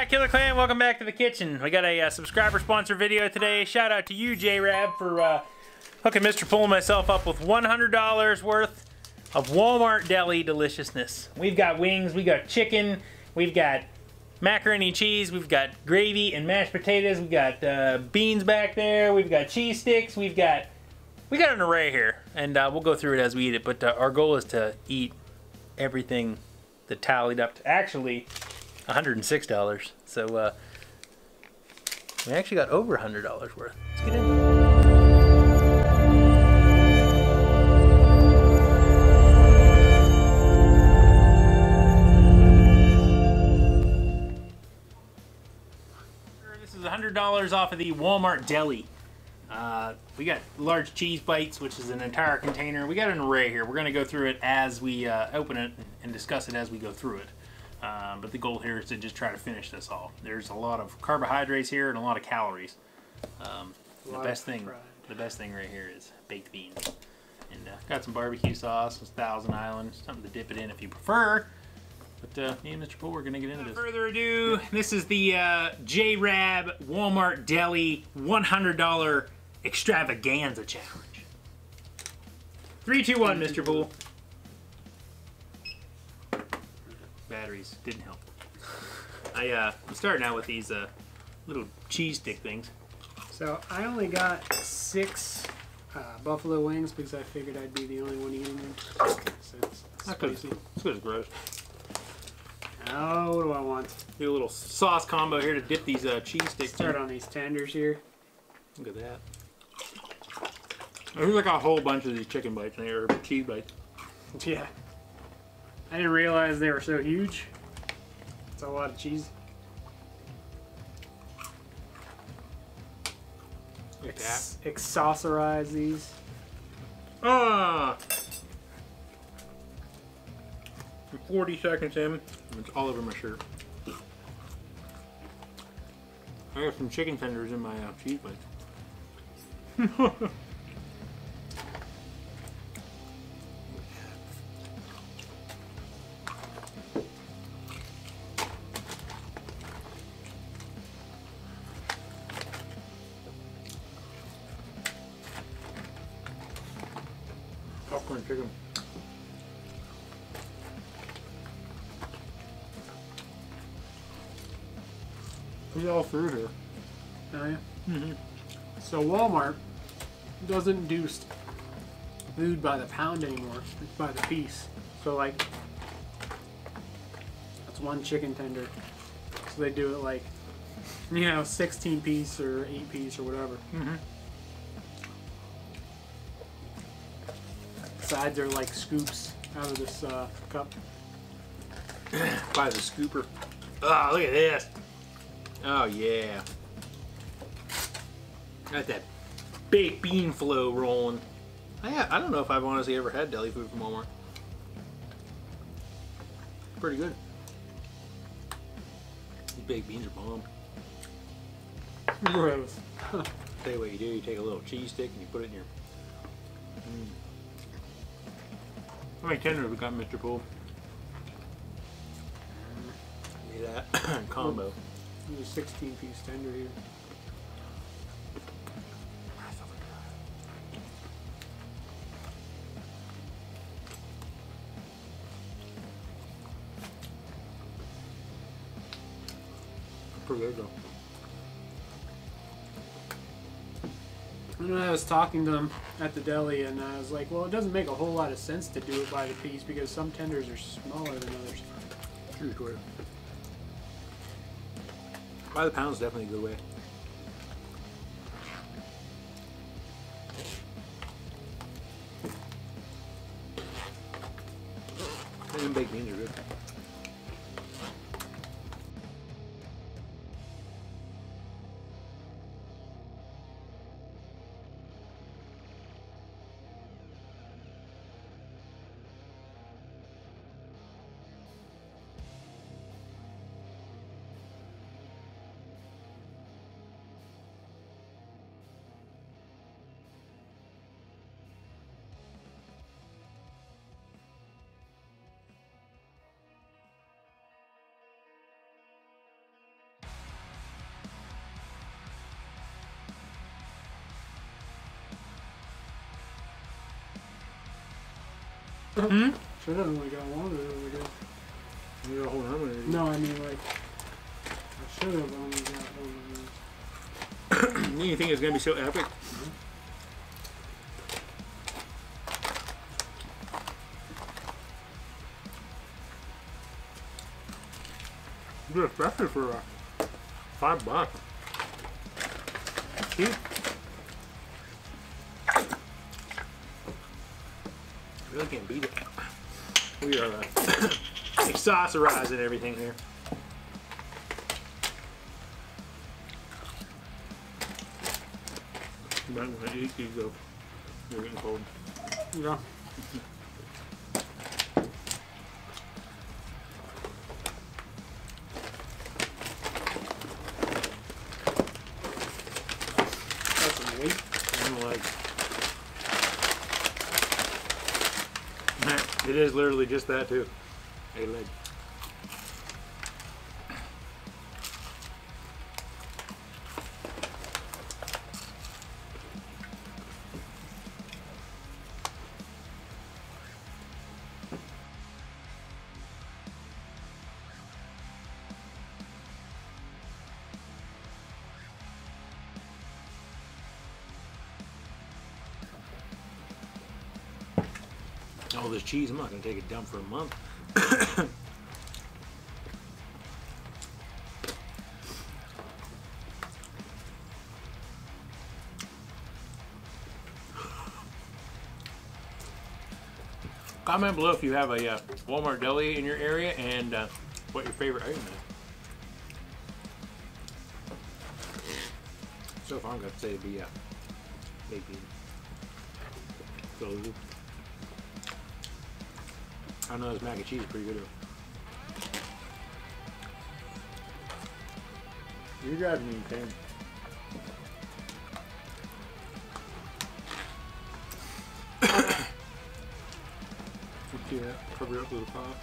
Alright, Killer Clan, welcome back to the kitchen. We got a subscriber sponsor video today. Shout out to you, J-Rab, for hooking Mr. Poole and myself up with $100 worth of Walmart deli deliciousness. We've got wings, we got chicken, we've got macaroni and cheese, we've got gravy and mashed potatoes, we've got beans back there, we've got cheese sticks, we got an array here, and we'll go through it as we eat it, but our goal is to eat everything that tallied up to actually $106, so we actually got over $100 worth. Let's get in. This is $100 off of the Walmart deli. We got large cheese bites, which is an entire container. We got an array here. We're going to go through it as we open it and discuss it as we go through it. But the goal here is to just try to finish this all. There's a lot of carbohydrates here and a lot of calories. The best thing right here is baked beans. And got some barbecue sauce, some Thousand Island, something to dip it in if you prefer. But me and Mr. Poole, we're gonna get into this. Without further ado, this is the J-Rab Walmart Deli $100 Extravaganza Challenge. 3, 2, 1, Mr. Poole. Batteries didn't help. I'm starting out with these little cheese stick things. So I only got 6 buffalo wings because I figured I'd be the only one eating them. So this is gross. Oh, what do I want? Do a little sauce combo here to dip these cheese sticks. Start on these tenders here. Look at that. There's like a whole bunch of these chicken bites in here, or cheese bites. Yeah. I didn't realize they were so huge. It's a lot of cheese. Look at that. Exaucerize these. Ah! 40 seconds in, it's all over my shirt. I have some chicken tenders in my cheese bites. Popcorn chicken. It's all through here. Oh yeah? Mm-hmm. So Walmart doesn't do food by the pound anymore, it's by the piece. So like, that's one chicken tender. So they do it like, you know, 16 piece or 8 piece or whatever. Mm-hmm. Sides are like scoops out of this cup. By the scooper. Oh, look at this. Oh, yeah. Got that baked bean flow rolling. I don't know if I've honestly ever had deli food from Walmart. Pretty good. These baked beans are bomb. Gross. I'll tell you what you do, you take a little cheese stick and you put it in your... Mm. How many tenders we got, Mr. Poole? Look at that combo. There's a 16-piece tender here. Pretty good though. And I was talking to them at the deli, and I was like, well, it doesn't make a whole lot of sense to do it by the piece because some tenders are smaller than others. True story. By the pound is definitely a good way. And baked beans are good. Hmm? Should have only got one of it over there. You got a whole number of these. No, I mean, like, I should have only got one of these. You think it's going to be so epic? Mm-hmm. Good, especially for $5. Cheap. Really can't beat it. We are accessorizing everything here. You might want to eat these though. They're getting cold. Yeah. It is literally just that too. A leg. All this cheese, I'm not going to take a dump for a month. Comment below if you have a Walmart deli in your area and what your favorite item is. So far, I'm going to say it'd be baked beans. I know this mac and cheese is pretty good. You guys need pain. You can't cover it up with a pop.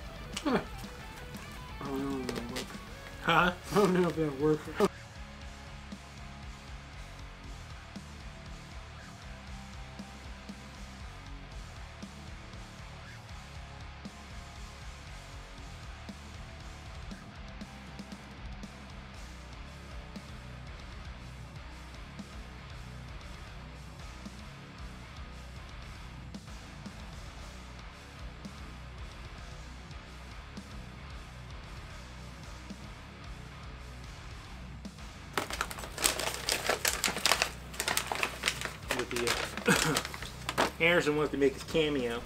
I don't know if that'll work. Huh? I don't know if that'll work. Anderson wants to make his cameo.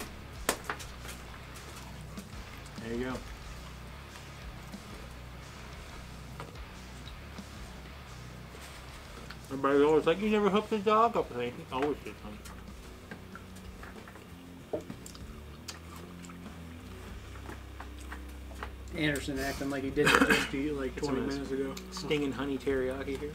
There you go. Everybody's always like, you never hooked the dog up with anything. Always did something. Anderson acting like he did it just to you like 20 minutes ago. Stinging honey teriyaki here.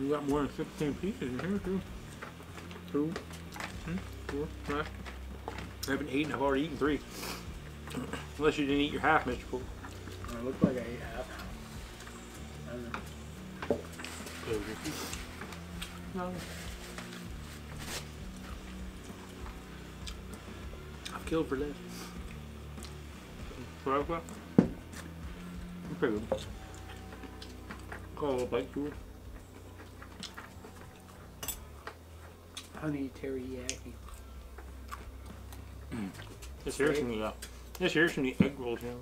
We got more than 16 pieces in here too. 2, 3, 4, 5. I haven't eaten, I've already eaten 3. Unless you didn't eat your half, Mr. Poole. It looked like I ate half. I don't know. No. I've killed for less. $5? Pretty good. Call a bite to it. Honey teriyaki. This here's from the egg rolls, you know.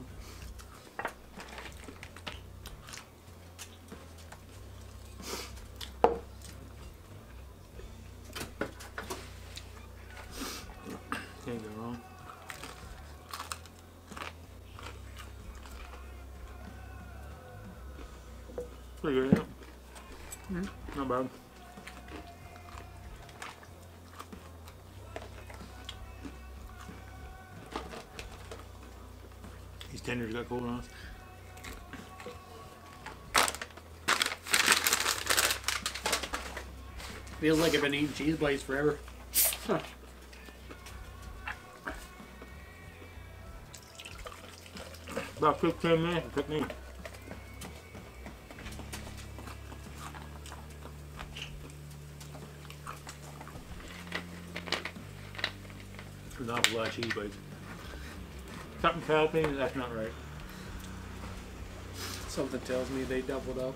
Can't go wrong. Pretty good, yeah. Not bad. Tenders got cold on us. Feels like I've been eating cheese bites forever. Huh. About 15 minutes of technique. An awful lot of cheese bites. Something tells me that's not right. Something tells me they doubled up.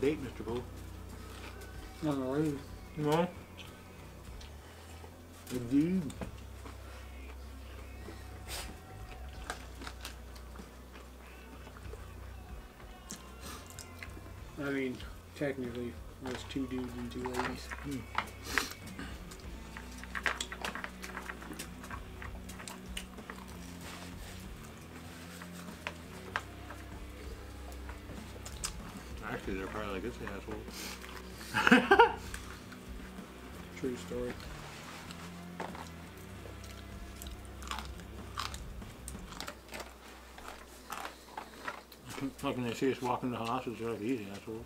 Date, Mr. Poole. Nothing to lose. No. Indeed. I mean, technically, there's two dudes and two ladies. Mm. They're probably like, this asshole. True story. Like when they see us walking the house, they're like, these assholes.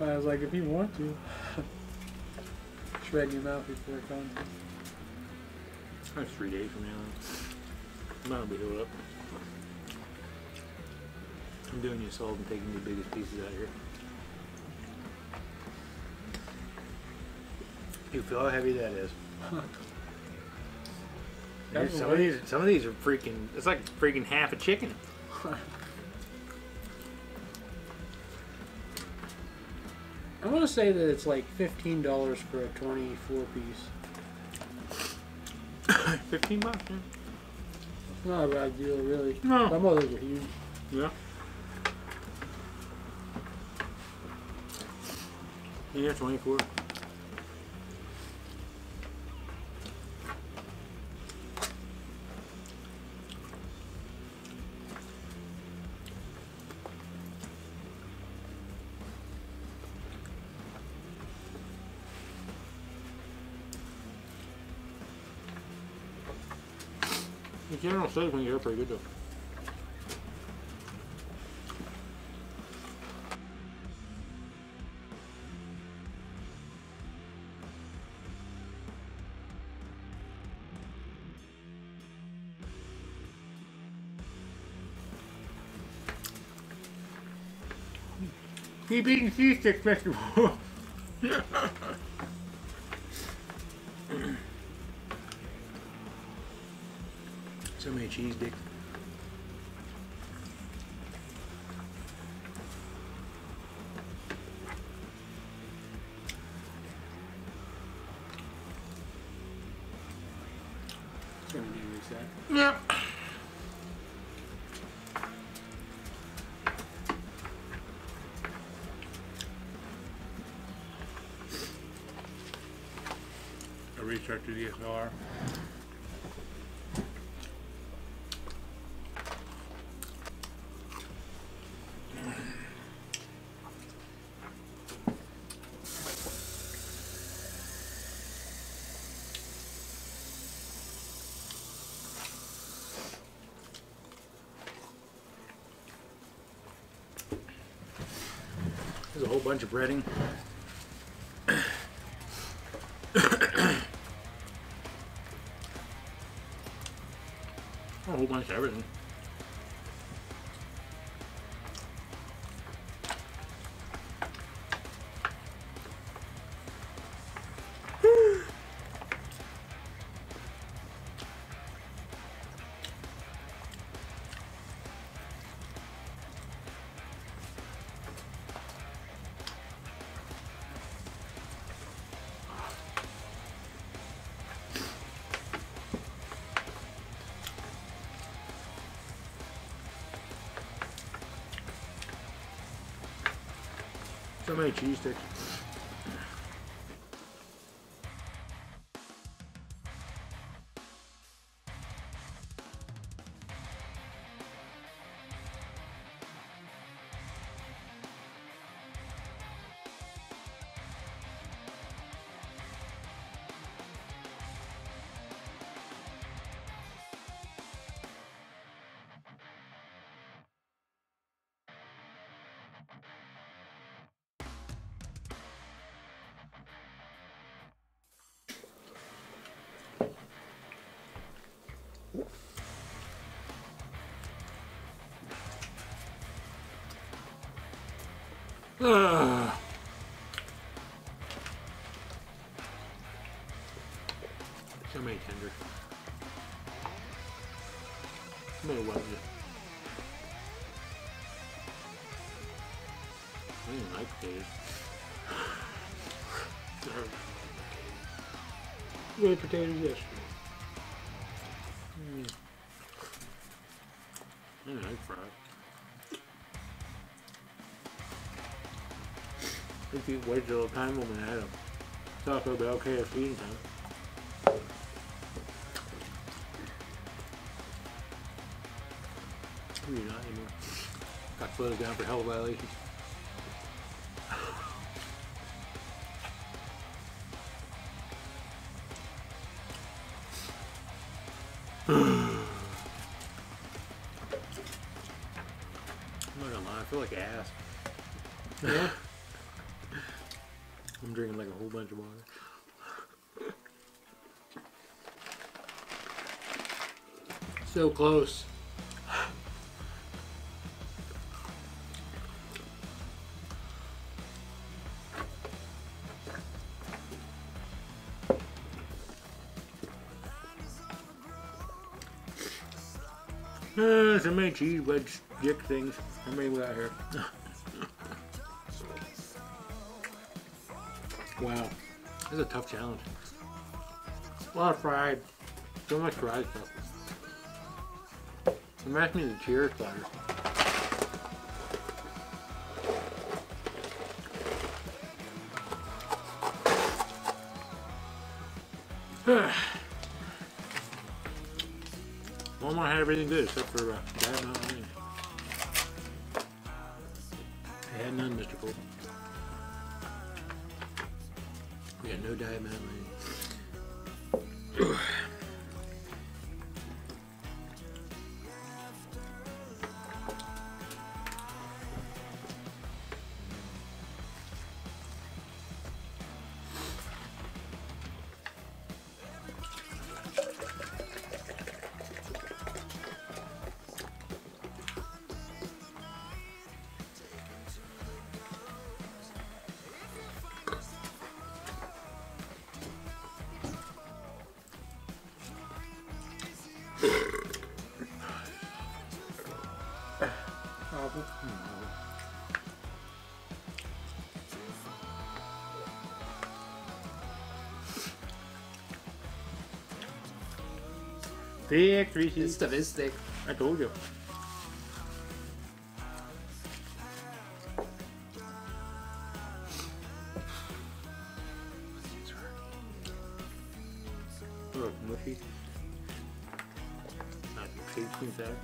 I was like, if you want to, shred your mouth before it comes. That's 3 days from now. That'll be healed up. I'm doing you a solid and taking the biggest pieces out of here. You feel how heavy that is. Some of these are freaking, it's like freaking half a chicken. I want to say that it's like $15 for a 24 piece. 15 bucks, yeah. It's not a bad deal, really. No. Some of those are huge. Yeah. Yeah, 24. The general steak when you're pretty good though. Keep eating cheese sticks, Mr. Poole. So many cheese dicks. It's gonna be a reset. Yeah. I restarted the DSLR. A whole bunch of breading. A whole bunch of everything. So many cheese sticks. Ugh. So many tender. I'm gonna love it. I didn't like these. We had potatoes yesterday. I didn't like fries. If you waited a little time when I had them, thought it would be okay at feeding time. Maybe not anymore. Got floated down for hell violations. I'm not gonna lie, I feel like ass. Yeah. I'm drinking like a whole bunch of water. So close. So many cheese wedge dick things. How many we got here? Wow, this is a tough challenge. A lot of fried, so much fried stuff. Reminds me of the Cheers platter. Walmart had everything good except for that not mine. I had none, Mr. Poole. We got no diet man. Thick, greasy. This stuff is thick. I told you. Look, mushy. Not tasty inside.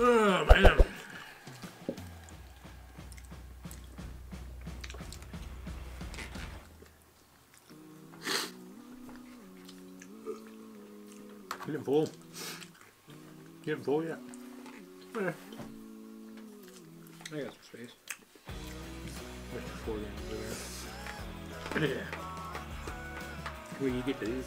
Oh man. Getting full. Getting full yet. Yeah. I got some space. Over there. Yeah. When you get to these.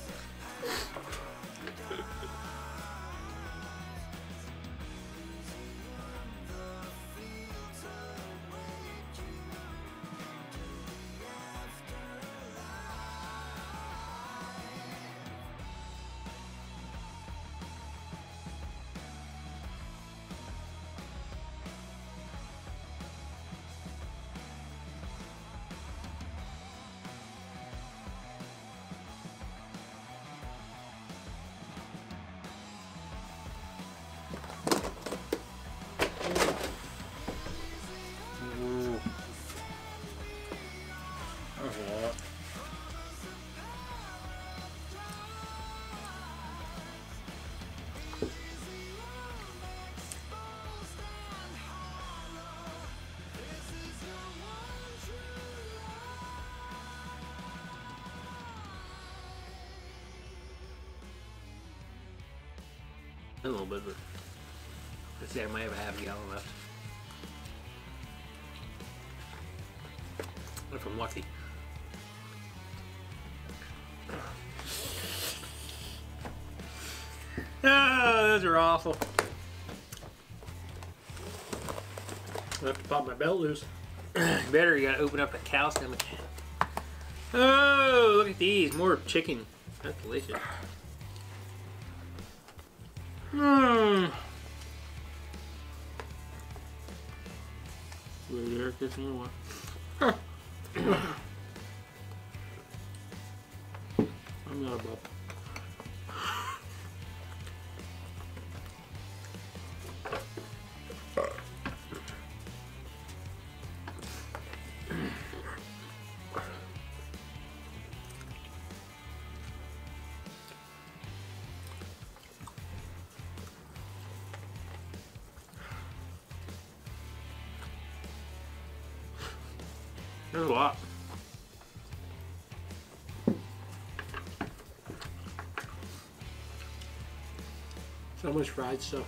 a little bit, but let's say I might have a half gallon left. If I'm lucky. Ah, those are awful. I have to pop my belt loose. Better, you gotta open up a cow stomach. Oh, look at these. More chicken. That's delicious. Mmm. There's this new one. I'm not above. There's a lot. So much fried stuff.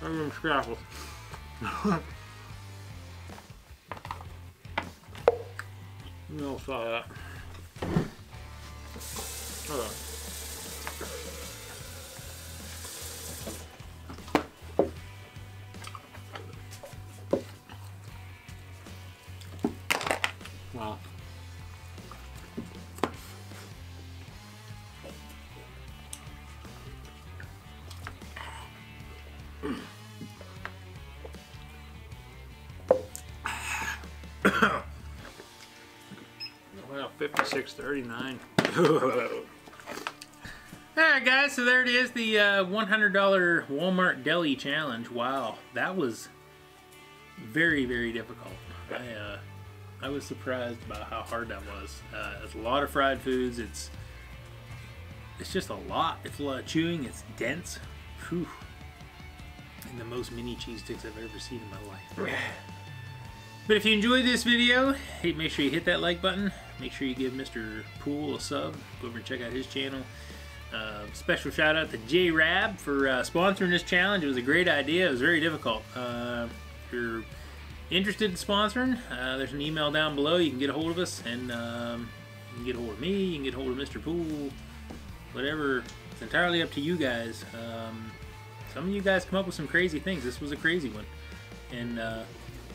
I'm gonna scrapple. You all saw that. Hold on. Wow. Well, 56.39. Alright guys, so there it is, the $100 Walmart Deli Challenge. Wow, that was very, very difficult. I was surprised by how hard that was. It's a lot of fried foods. It's just a lot. It's a lot of chewing. It's dense. Whew. And the most mini cheese sticks I've ever seen in my life. But if you enjoyed this video, hey, make sure you hit that like button. Make sure you give Mr. Poole a sub. Go over and check out his channel. Special shout out to J-Rab for sponsoring this challenge. It was a great idea. It was very difficult. If you're interested in sponsoring, there's an email down below. You can get a hold of us, and you can get a hold of me. You can get a hold of Mr. Poole. Whatever. It's entirely up to you guys. Some of you guys come up with some crazy things. This was a crazy one. And I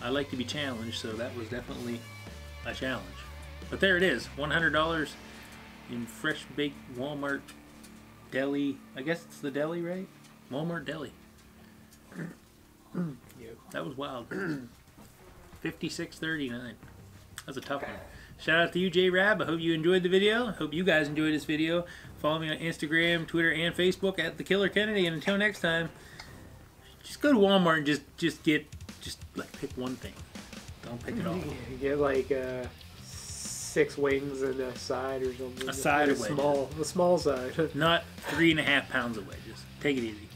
like to be challenged, so that was definitely a challenge. But there it is, $100 in fresh baked Walmart deli. I guess it's the deli, right? Walmart deli. That was wild. 56.39. That's a tough one. Shout out to you, J-Rab. I hope you enjoyed the video. I hope you guys enjoyed this video. Follow me on Instagram, Twitter, and Facebook at The Killer Kennedy. And until next time, just go to Walmart and just like pick one thing. Don't pick it all. You get like 6 wings and a side or something. A side of wedges. A small side. Not 3.5 pounds of wedges. Take it easy.